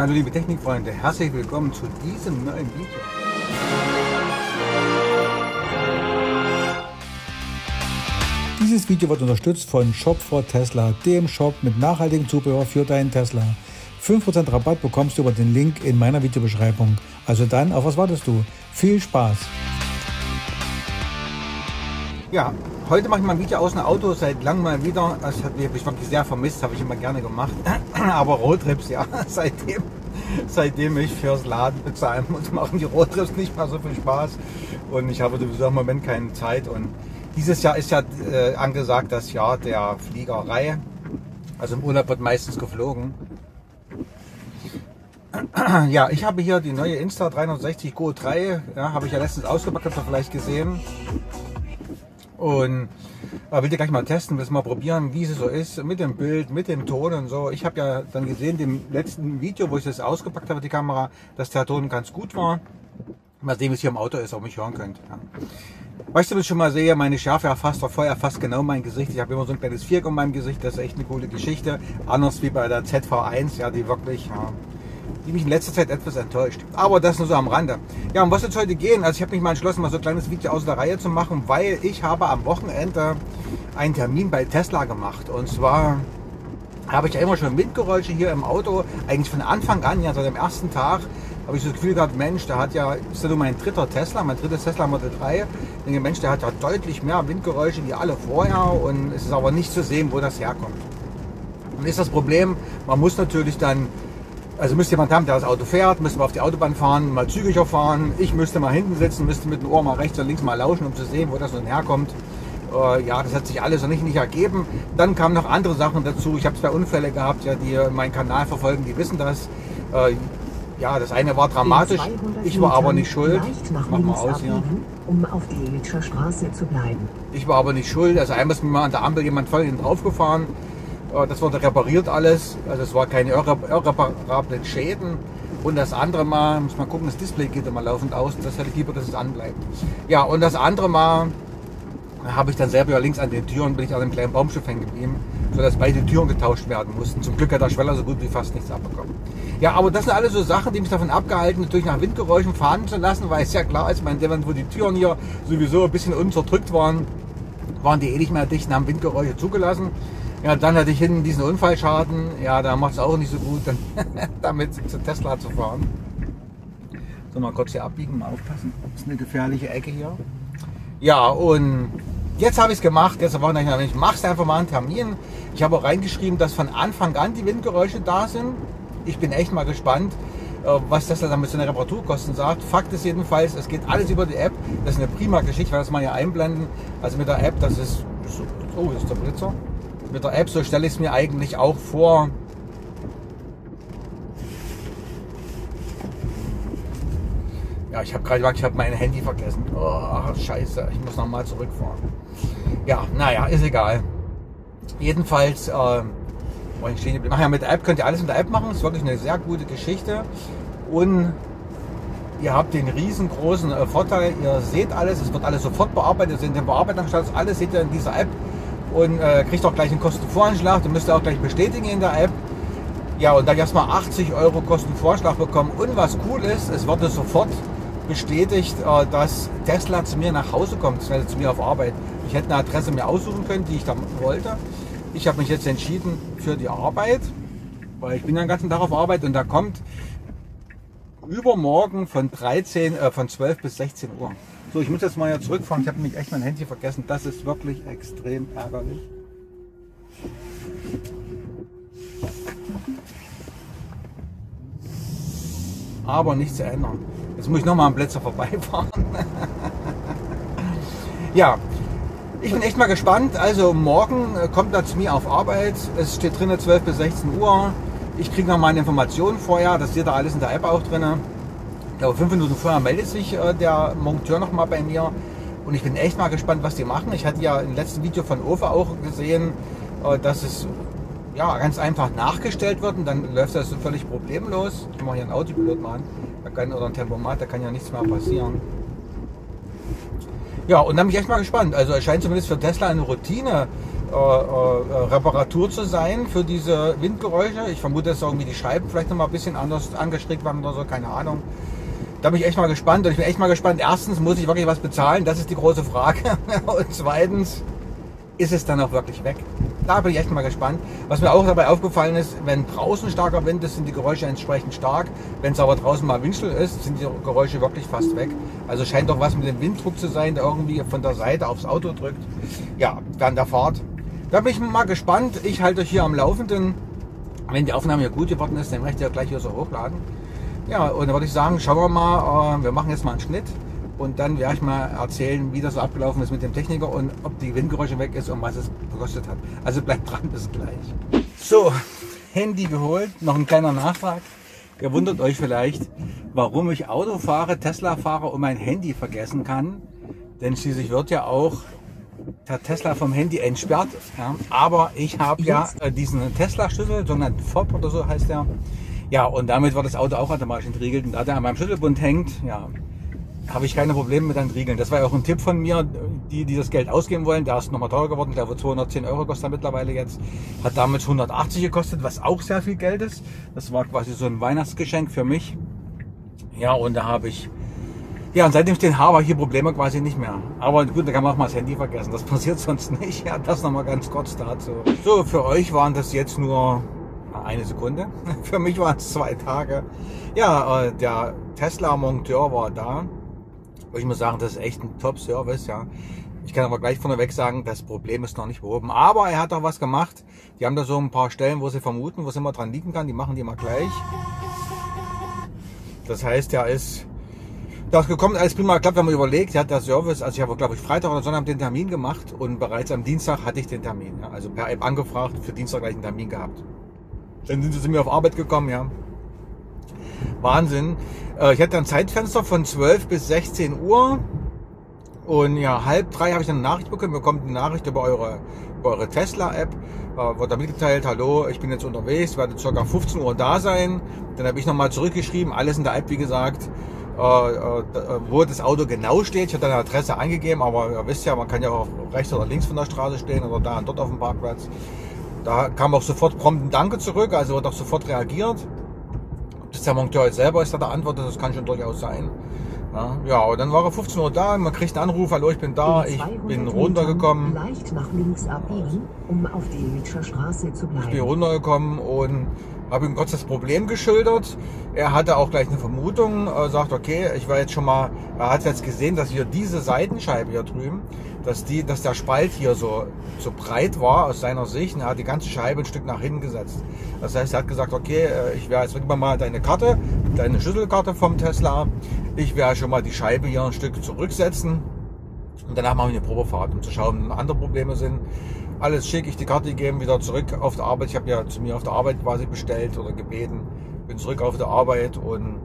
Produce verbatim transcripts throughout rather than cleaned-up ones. Hallo liebe Technikfreunde, herzlich willkommen zu diesem neuen Video. Dieses Video wird unterstützt von Shop for Tesla, dem Shop mit nachhaltigem Zubehör für deinen Tesla. fünf Prozent Rabatt bekommst du über den Link in meiner Videobeschreibung. Also dann, auf was wartest du? Viel Spaß! Ja, heute mache ich mal ein Video aus dem Auto, seit langem mal wieder. Das habe ich wirklich sehr vermisst, habe ich immer gerne gemacht. Aber Roadtrips, ja, seitdem, seitdem ich fürs Laden bezahlen muss, machen die Roadtrips nicht mehr so viel Spaß. Und ich habe sowieso im Moment keine Zeit. Und dieses Jahr ist ja äh, angesagt das Jahr der Fliegerei. Also im Urlaub wird meistens geflogen. Ja, ich habe hier die neue Insta dreihundertsechzig Go drei, ja, habe ich ja letztens ausgepackt, habt ihr vielleicht gesehen. Und äh, will ich gleich mal testen, will mal probieren, wie es so ist mit dem Bild, mit dem Ton und so. Ich habe ja dann gesehen, im letzten Video, wo ich das ausgepackt habe, die Kamera, dass der Ton ganz gut war. Mal sehen, wie es hier im Auto ist, ob ihr mich hören könnt. Ja. Was ich damit schon mal sehe, meine Schärfe erfasst, voll erfasst genau mein Gesicht. Ich habe immer so ein kleines Viereck um meinem Gesicht, das ist echt eine coole Geschichte. Anders wie bei der Z V eins, ja, die wirklich... Ja, die mich in letzter Zeit etwas enttäuscht. Aber das nur so am Rande. Ja, um was wird es heute gehen? Also ich habe mich mal entschlossen, mal so ein kleines Video aus der Reihe zu machen, weil ich habe am Wochenende einen Termin bei Tesla gemacht. Und zwar habe ich ja immer schon Windgeräusche hier im Auto. Eigentlich von Anfang an, ja, seit dem ersten Tag, habe ich so das Gefühl gehabt, Mensch, da hat ja, ist ja nur mein dritter Tesla, mein drittes Tesla Model drei. Ich denke, Mensch, der hat ja deutlich mehr Windgeräusche wie alle vorher. Und es ist aber nicht zu sehen, wo das herkommt. Und ist das Problem, man muss natürlich dann... Also müsste jemand haben, der das Auto fährt, müsste mal auf die Autobahn fahren, mal zügiger fahren. Ich müsste mal hinten sitzen, müsste mit dem Ohr mal rechts und links mal lauschen, um zu sehen, wo das nun herkommt. Äh, ja, das hat sich alles noch nicht, nicht ergeben. Dann kamen noch andere Sachen dazu. Ich habe zwei Unfälle gehabt, ja, die meinen Kanal verfolgen, die wissen das. Äh, ja, das eine war dramatisch, ich war aber nicht schuld. Mach mal aus hier. Um auf die Straße zu bleiben. Ich war aber nicht schuld. Also einmal ist mir mal an der Ampel jemand voll hinten draufgefahren. Das wurde repariert alles, also es war keine irreparablen Schäden. Und das andere Mal, muss man gucken, das Display geht immer laufend aus, das hätte ich lieber, dass es anbleibt. Ja, und das andere Mal habe ich dann selber links an den Türen, bin ich an einem kleinen Baumstumpf hängen geblieben, sodass beide Türen getauscht werden mussten. Zum Glück hat der Schweller so gut wie fast nichts abbekommen. Ja, aber das sind alles so Sachen, die mich davon abgehalten, natürlich nach Windgeräuschen fahren zu lassen, weil es ja klar ist, wo die Türen hier sowieso ein bisschen unzerdrückt waren, waren die eh nicht mehr dicht und haben Windgeräusche zugelassen. Ja, dann hatte ich hinten diesen Unfallschaden. Ja, da macht es auch nicht so gut, dann damit zu Tesla zu fahren. So, mal kurz hier abbiegen, mal aufpassen. Das ist eine gefährliche Ecke hier. Ja, und jetzt habe ich es gemacht. Jetzt war ich, ich mache es einfach mal einen Termin. Ich habe auch reingeschrieben, dass von Anfang an die Windgeräusche da sind. Ich bin echt mal gespannt, was Tesla dann mit so einer Reparaturkosten sagt. Fakt ist jedenfalls, es geht alles über die App. Das ist eine prima Geschichte, weil das mal hier einblenden. Also mit der App, das ist... Oh, das ist der Blitzer. Mit der App, so stelle ich es mir eigentlich auch vor. Ja, ich habe gerade gesagt, ich habe mein Handy vergessen. Oh, scheiße, ich muss nochmal zurückfahren. Ja, naja, ist egal. Jedenfalls, äh, oh, ich stehe, ach ja, mit der App könnt ihr alles mit der App machen. Das ist wirklich eine sehr gute Geschichte. Und ihr habt den riesengroßen äh, Vorteil, ihr seht alles, es wird alles sofort bearbeitet, ihr seht den Bearbeitungsstatus, alles seht ihr in dieser App. Und äh, kriegt auch gleich einen Kostenvoranschlag, den müsst ihr auch gleich bestätigen in der App. Ja, und da gab es mal achtzig Euro Kostenvorschlag bekommen. Und was cool ist, es wurde sofort bestätigt, äh, dass Tesla zu mir nach Hause kommt, das heißt zu mir auf Arbeit. Ich hätte eine Adresse mir aussuchen können, die ich da wollte. Ich habe mich jetzt entschieden für die Arbeit, weil ich bin ja den ganzen Tag auf Arbeit und da kommt übermorgen von, dreizehn, äh, von zwölf bis sechzehn Uhr. So, ich muss jetzt mal hier zurückfahren. Ich habe nämlich echt mein Handy vergessen. Das ist wirklich extrem ärgerlich. Aber nichts zu ändern. Jetzt muss ich nochmal am Blitzer vorbeifahren. Ja, ich bin echt mal gespannt. Also morgen kommt er zu mir auf Arbeit. Es steht drin zwölf bis sechzehn Uhr. Ich kriege noch meine Informationen vorher. Das steht da alles in der App auch drin. Ich glaube, fünf Minuten vorher meldet sich äh, der Monteur nochmal bei mir und ich bin echt mal gespannt, was die machen. Ich hatte ja im letzten Video von Ofa auch gesehen, äh, dass es ja, ganz einfach nachgestellt wird und dann läuft das völlig problemlos. Ich mache hier einen Autopilot mal an, da kann, oder einen Tempomat, da kann ja nichts mehr passieren. Ja, und dann bin ich echt mal gespannt. Also es scheint zumindest für Tesla eine Routine äh, äh, Reparatur zu sein für diese Windgeräusche. Ich vermute, dass irgendwie die Scheiben vielleicht nochmal ein bisschen anders angestrickt waren oder so, keine Ahnung. Da bin ich echt mal gespannt und ich bin echt mal gespannt. Erstens, muss ich wirklich was bezahlen? Das ist die große Frage. Und zweitens, ist es dann auch wirklich weg? Da bin ich echt mal gespannt. Was mir auch dabei aufgefallen ist, wenn draußen starker Wind ist, sind die Geräusche entsprechend stark. Wenn es aber draußen mal windstill ist, sind die Geräusche wirklich fast weg. Also scheint doch was mit dem Winddruck zu sein, der irgendwie von der Seite aufs Auto drückt. Ja, während der Fahrt. Da bin ich mal gespannt. Ich halte euch hier am Laufenden. Wenn die Aufnahme hier gut geworden ist, dann möchte ich ja gleich hier so hochladen. Ja, und dann würde ich sagen, schauen wir mal, wir machen jetzt mal einen Schnitt und dann werde ich mal erzählen, wie das so abgelaufen ist mit dem Techniker und ob die Windgeräusche weg ist und was es gekostet hat. Also bleibt dran, bis gleich. So, Handy geholt, noch ein kleiner Nachtrag. Ihr wundert euch vielleicht, warum ich Auto fahre, Tesla fahre und mein Handy vergessen kann. Denn schließlich wird ja auch der Tesla vom Handy entsperrt. Ja. Aber ich habe ja diesen Tesla-Schlüssel, so einen F O B oder so heißt der. Ja, und damit war das Auto auch automatisch entriegelt. Und da der an meinem Schlüsselbund hängt, ja, habe ich keine Probleme mit Entriegeln. Das war ja auch ein Tipp von mir, die, die das Geld ausgeben wollen. Der ist nochmal teurer geworden. Ich glaube, zweihundertzehn Euro kostet er mittlerweile jetzt. Hat damals hundertachtzig gekostet, was auch sehr viel Geld ist. Das war quasi so ein Weihnachtsgeschenk für mich. Ja, und da habe ich, ja, und seitdem ich den habe, hier Probleme quasi nicht mehr. Aber gut, da kann man auch mal das Handy vergessen. Das passiert sonst nicht. Ja, das nochmal ganz kurz dazu. So, für euch waren das jetzt nur eine Sekunde. Für mich waren es zwei Tage. Ja, der Tesla-Monteur war da. Ich muss sagen, das ist echt ein Top-Service. Ja. Ich kann aber gleich vorneweg sagen, das Problem ist noch nicht behoben. Aber er hat doch was gemacht. Die haben da so ein paar Stellen, wo sie vermuten, wo es immer dran liegen kann. Die machen die mal gleich. Das heißt, er ist... Das gekommen, alles prima geklappt, wenn man überlegt, hat der Service, also ich habe, glaube ich, Freitag oder Sonntag den Termin gemacht und bereits am Dienstag hatte ich den Termin. Ja. Also per App angefragt, für Dienstag gleich einen Termin gehabt. Dann sind sie zu mir auf Arbeit gekommen, ja. Wahnsinn. Ich hatte ein Zeitfenster von zwölf bis sechzehn Uhr und ja, halb drei habe ich eine Nachricht bekommen. Ihr bekommt eine Nachricht über eure, über eure Tesla-App. Wurde da mitgeteilt, hallo, ich bin jetzt unterwegs, werde ca. fünfzehn Uhr da sein. Dann habe ich nochmal zurückgeschrieben, alles in der App, wie gesagt, wo das Auto genau steht. Ich habe eine Adresse angegeben, aber ihr wisst ja, man kann ja auch rechts oder links von der Straße stehen oder da und dort auf dem Parkplatz. Da kam auch sofort prompt ein Danke zurück, also wird auch sofort reagiert. Ob das der Monteur jetzt selber ist, hat er antwortet, das kann schon durchaus sein. Ja, ja, und dann war er fünfzehn Uhr da, man kriegt einen Anruf, hallo, ich bin da, ich bin runtergekommen. Leicht nach links abbiegen, um auf die Mitscher Straße zu bleiben. Ich bin runtergekommen und habe ihm kurz das Problem geschildert. Er hatte auch gleich eine Vermutung, äh, sagt, okay, ich war jetzt schon mal, er hat jetzt gesehen, dass hier diese Seitenscheibe hier drüben, dass die, dass der Spalt hier so, so breit war aus seiner Sicht und er hat die ganze Scheibe ein Stück nach hinten gesetzt. Das heißt, er hat gesagt, okay, ich werde jetzt wirklich mal deine Karte, deine Schlüsselkarte vom Tesla, ich werde schon mal die Scheibe hier ein Stück zurücksetzen und danach machen wir eine Probefahrt, um zu schauen, ob andere Probleme sind. Alles schick, ich die Karte gegeben, wieder zurück auf der Arbeit. Ich habe ja zu mir auf der Arbeit quasi bestellt oder gebeten. Bin zurück auf der Arbeit und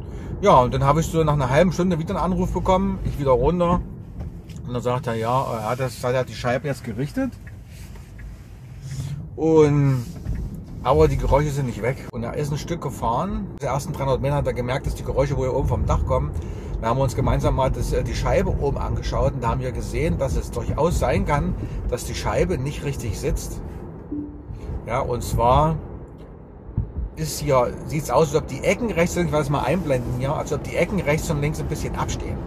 ja, und dann habe ich so nach einer halben Stunde wieder einen Anruf bekommen. Ich wieder runter und dann sagt er, ja, er hat, das, er hat die Scheibe jetzt gerichtet. Und aber die Geräusche sind nicht weg. Und er ist ein Stück gefahren. Die ersten dreihundert Meter hat er gemerkt, dass die Geräusche, wo hier oben vom Dach kommen. Da haben wir uns gemeinsam mal das, die Scheibe oben angeschaut und da haben wir gesehen, dass es durchaus sein kann, dass die Scheibe nicht richtig sitzt. Ja, und zwar ist hier, sieht es aus, als ob die Ecken rechts und links, ich werde es mal einblenden hier, als ob die Ecken rechts und links ein bisschen abstehen.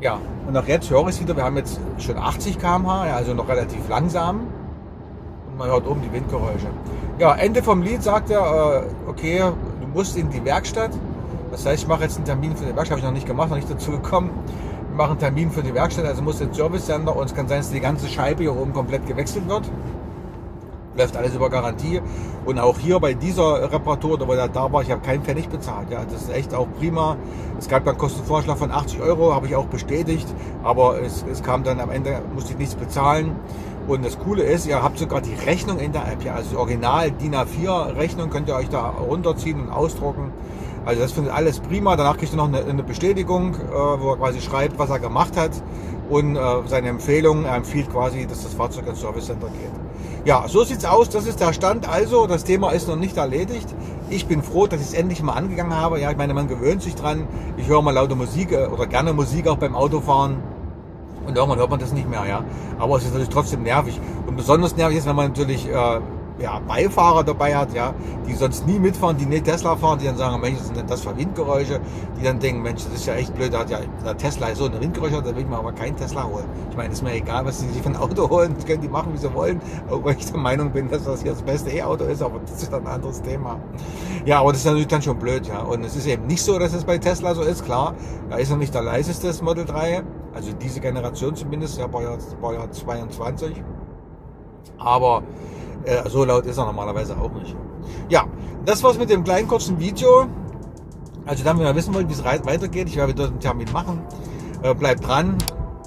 Ja, und auch jetzt höre ich es wieder, wir haben jetzt schon achtzig Kilometer pro Stunde, also noch relativ langsam. Und man hört oben die Windgeräusche. Ja, Ende vom Lied sagt er, okay, du musst in die Werkstatt. Das heißt, ich mache jetzt einen Termin für die Werkstatt, habe ich noch nicht gemacht, noch nicht dazu gekommen. Wir machen einen Termin für die Werkstatt, also muss den Service Center und es kann sein, dass die ganze Scheibe hier oben komplett gewechselt wird. Läuft alles über Garantie und auch hier bei dieser Reparatur, da war ich, habe keinen Pfennig bezahlt. Ja, das ist echt auch prima. Es gab einen Kostenvorschlag von achtzig Euro, habe ich auch bestätigt, aber es, es kam dann am Ende, musste ich nichts bezahlen. Und das Coole ist, ihr habt sogar die Rechnung in der App, ja, also die Original D I N A vier Rechnung könnt ihr euch da runterziehen und ausdrucken. Also das findet alles prima. Danach kriegt er noch eine, eine Bestätigung, äh, wo er quasi schreibt, was er gemacht hat und äh, seine Empfehlung. Er empfiehlt quasi, dass das Fahrzeug ins Service Center geht. Ja, so sieht's aus. Das ist der Stand. Also das Thema ist noch nicht erledigt. Ich bin froh, dass ich es endlich mal angegangen habe. Ja, ich meine, man gewöhnt sich dran. Ich höre mal laute Musik äh, oder gerne Musik auch beim Autofahren. Und irgendwann hört man das nicht mehr, ja. Aber es ist natürlich trotzdem nervig. Und besonders nervig ist, wenn man natürlich äh, ja, Beifahrer dabei hat, ja, die sonst nie mitfahren, die nicht Tesla fahren, die dann sagen, Mensch, das sind denn das für Windgeräusche, die dann denken, Mensch, das ist ja echt blöd, da hat ja der Tesla so eine Windgeräusche, da will ich mir aber keinen Tesla holen. Ich meine, ist mir egal, was sie sich für ein Auto holen, das können die machen, wie sie wollen, auch weil ich der Meinung bin, dass das hier das beste E-Auto ist, aber das ist dann ein anderes Thema. Ja, aber das ist natürlich dann schon blöd, ja. Und es ist eben nicht so, dass es bei Tesla so ist, klar, da ist noch nicht der leiseste Model drei, also diese Generation zumindest, ja, Baujahr zweiundzwanzig. Aber äh, so laut ist er normalerweise auch nicht. Ja, das war's mit dem kleinen kurzen Video. Also dann, wenn wir wissen wollen, wie es weitergeht, ich werde wieder einen Termin machen. Äh, bleibt dran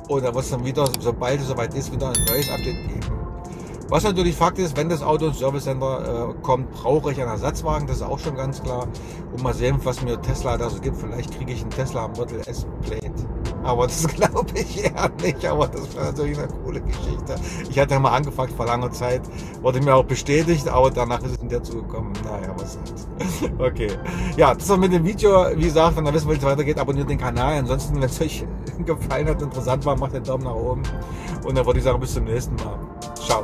und dann wird es dann wieder, sobald es soweit ist, wieder ein neues Update geben. Was natürlich Fakt ist, wenn das Auto ins Service Center äh, kommt, brauche ich einen Ersatzwagen, das ist auch schon ganz klar. Und mal sehen, was mir Tesla da so gibt. Vielleicht kriege ich einen Tesla Model S-Plaid. Aber das glaube ich eher nicht, aber das war natürlich eine coole Geschichte. Ich hatte ja mal angefragt vor langer Zeit, wurde mir auch bestätigt, aber danach ist es nicht dazu gekommen. Naja, was soll's. Okay. Ja, das war mit dem Video. Wie gesagt, wenn ihr wissen wollt, wie es weitergeht, abonniert den Kanal. Ansonsten, wenn es euch gefallen hat, interessant war, macht den Daumen nach oben. Und dann würde ich sagen, bis zum nächsten Mal. Ciao.